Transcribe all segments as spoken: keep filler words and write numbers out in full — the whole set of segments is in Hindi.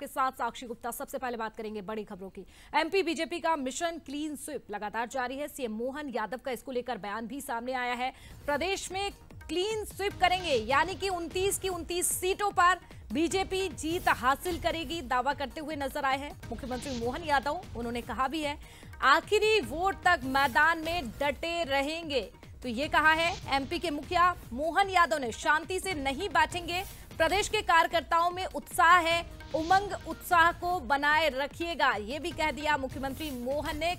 आपके साथ साक्षी गुप्ता। सबसे पहले बात करेंगे बड़ी खबरों की। एमपी बीजेपी का मिशन क्लीन स्वीप लगातार जारी है। सीएम मोहन यादव का इसको लेकर बयान भी सामने आया है। प्रदेश में क्लीन स्वीप करेंगे, यानी कि उनतीस की उनतीस सीटों पर बीजेपी जीत हासिल करेगी, दावा करते हुए नजर आए हैं मुख्यमंत्री मोहन यादव। उन्होंने कहा भी है, आखिरी वोट तक मैदान में डटे रहेंगे। तो ये कहा है एमपी के मुखिया मोहन यादव ने, शांति से नहीं बैठेंगे। प्रदेश के कार्यकर्ताओं में उत्साह है, उमंग उत्साह को बनाए रखिएगा, ये भी कह दिया मुख्यमंत्री मोहन ने।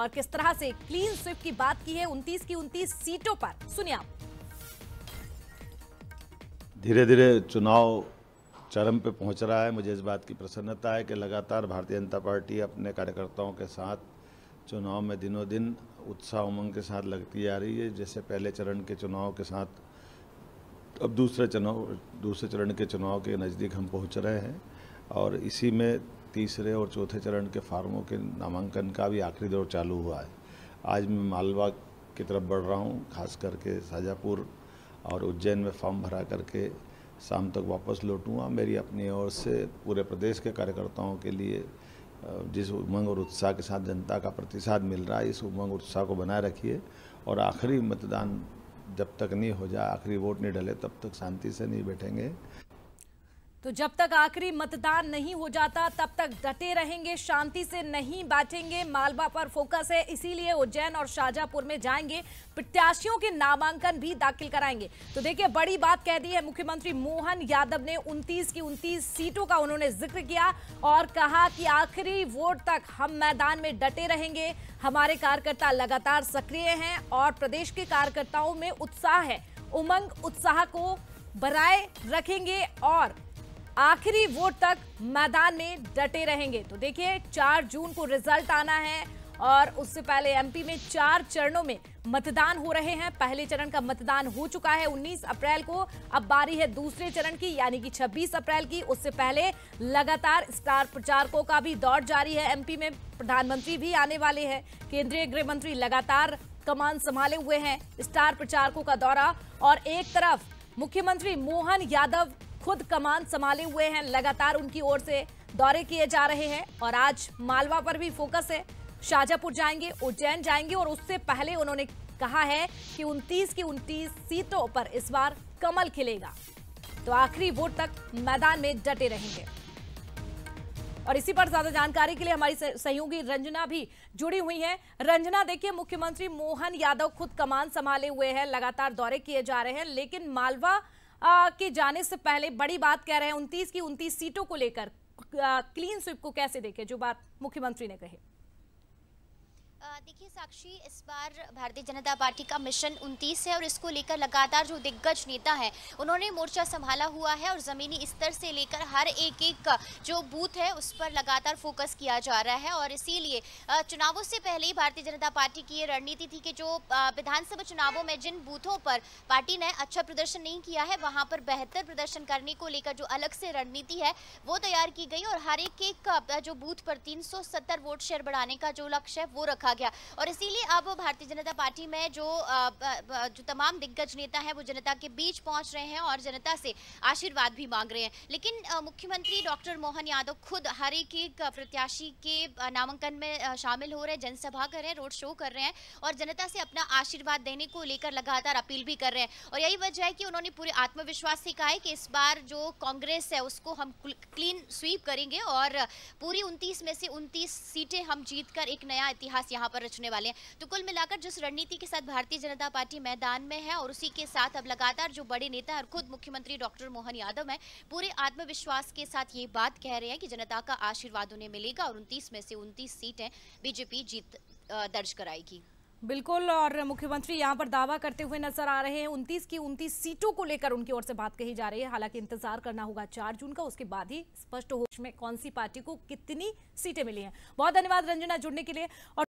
और किस तरह से क्लीन स्वीप की बात की है उनतीस की उनतीस सीटों पर, सुनिए आप। धीरे धीरे चुनाव चरम पे पहुंच रहा है। मुझे इस बात की प्रसन्नता है कि लगातार भारतीय जनता पार्टी अपने कार्यकर्ताओं के साथ चुनाव में दिनों दिन उत्साह उमंग के साथ लगती आ रही है। जैसे पहले चरण के चुनाव के साथ अब दूसरे चुनाव दूसरे चरण के चुनाव के नज़दीक हम पहुंच रहे हैं, और इसी में तीसरे और चौथे चरण के फार्मों के नामांकन का भी आखिरी दौर चालू हुआ है। आज मैं मालवा की तरफ बढ़ रहा हूँ, खास करके शाजापुर और उज्जैन में फॉर्म भरा करके शाम तक वापस लौटूँगा। मेरी अपनी ओर से पूरे प्रदेश के कार्यकर्ताओं के लिए जिस उमंग और उत्साह के साथ जनता का प्रतिसाद मिल रहा है, इस उमंग उत्साह को बनाए रखिए। और आखिरी मतदान जब तक नहीं हो जाए, आखिरी वोट नहीं डले, तब तक शांति से नहीं बैठेंगे। तो जब तक आखिरी मतदान नहीं हो जाता तब तक डटे रहेंगे, शांति से नहीं बैठेंगे। मालवा पर फोकस है, इसीलिए उज्जैन और शाजापुर में जाएंगे, प्रत्याशियों के नामांकन भी दाखिल कराएंगे। तो देखिए, बड़ी बात कह दी है मुख्यमंत्री मोहन यादव ने। उनतीस की उनतीस सीटों का उन्होंने जिक्र किया और कहा कि आखिरी वोट तक हम मैदान में डटे रहेंगे। हमारे कार्यकर्ता लगातार सक्रिय हैं और प्रदेश के कार्यकर्ताओं में उत्साह है, उमंग उत्साह को बनाए रखेंगे और आखिरी वोट तक मैदान में डटे रहेंगे। तो देखिए, चार जून को रिजल्ट आना है और उससे पहले एमपी में चार चरणों में मतदान हो रहे हैं। पहले चरण का मतदान हो चुका है उन्नीस अप्रैल को, अब बारी है दूसरे चरण की, यानी कि छब्बीस अप्रैल की। उससे पहले लगातार स्टार प्रचारकों का भी दौर जारी है। एमपी में प्रधानमंत्री भी आने वाले हैं, केंद्रीय गृह मंत्री लगातार कमान संभाले हुए हैं। स्टार प्रचारकों का दौरा, और एक तरफ मुख्यमंत्री मोहन यादव खुद कमान संभाले हुए हैं, लगातार उनकी ओर से दौरे किए जा रहे हैं। और आज मालवा पर भी फोकस है, शाजापुर जाएंगे, उज्जैन जाएंगे। और उससे पहले उन्होंने कहा है कि उनतीस की उनतीस सीटों पर इस बार कमल खिलेगा, तो आखिरी वोट तक मैदान में डटे रहेंगे। और इसी पर ज्यादा जानकारी के लिए हमारी सहयोगी रंजना भी जुड़ी हुई हैं। रंजना, देखिए, मुख्यमंत्री मोहन यादव खुद कमान संभाले हुए हैं, लगातार दौरे किए जा रहे हैं, लेकिन मालवा के जाने से पहले बड़ी बात कह रहे हैं उनतीस की उनतीस सीटों को लेकर। क्लीन स्वीप को कैसे देखें, जो बात मुख्यमंत्री ने कही? देखिए साक्षी, इस बार भारतीय जनता पार्टी का मिशन उनतीस है और इसको लेकर लगातार जो दिग्गज नेता हैं उन्होंने मोर्चा संभाला हुआ है और ज़मीनी स्तर से लेकर हर एक एक जो बूथ है उस पर लगातार फोकस किया जा रहा है। और इसीलिए चुनावों से पहले ही भारतीय जनता पार्टी की ये रणनीति थी कि जो विधानसभा चुनावों में जिन बूथों पर पार्टी ने अच्छा प्रदर्शन नहीं किया है, वहाँ पर बेहतर प्रदर्शन करने को लेकर जो अलग से रणनीति है वो तैयार की गई। और हर एक एक जो बूथ पर तीन सौ सत्तर वोट शेयर बढ़ाने का जो लक्ष्य है वो रखा गया। और इसीलिए अब भारतीय जनता पार्टी में जो जो तमाम दिग्गज नेता हैं वो जनता के बीच पहुंच रहे हैं और जनता से आशीर्वाद भी मांग रहे हैं। लेकिन मुख्यमंत्री डॉक्टर मोहन यादव खुद हर एक एक प्रत्याशी के नामांकन में शामिल हो रहे हैं, जनसभा कर रहे हैं, रोड शो कर रहे हैं और जनता से अपना आशीर्वाद देने को लेकर लगातार अपील भी कर रहे हैं। और यही वजह है कि उन्होंने पूरे आत्मविश्वास से कहा है कि इस बार जो कांग्रेस है उसको हम क्लीन स्वीप करेंगे और पूरी उनतीस में से उनतीस सीटें हम जीत कर एक नया इतिहास यहाँ पर रचने वाले हैं। तो कुल मिलाकर जिस रणनीति के साथ भारतीय जनता पार्टी मैदान में है और उसी के साथ अब लगातार जो बड़े नेता और खुद मुख्यमंत्री डॉक्टर मोहन यादव हैं पूरे आत्मविश्वास के साथ ये बात कह रहे हैं कि जनता का आशीर्वाद उन्हें मिलेगा और उनतीस में से उनतीस सीटें बीजेपी जीत दर्ज कराएगी। बिल्कुल, और मुख्यमंत्री यहाँ पर दावा करते हुए नजर आ रहे हैं। उनतीस की उनतीस सीटों को लेकर उनकी ओर से बात कही जा रही है। हालांकि इंतजार करना होगा चार जून का, उसके बाद ही स्पष्ट हो में कौन सी पार्टी को कितनी सीटें मिली हैं। बहुत धन्यवाद रंजना जुड़ने के लिए। और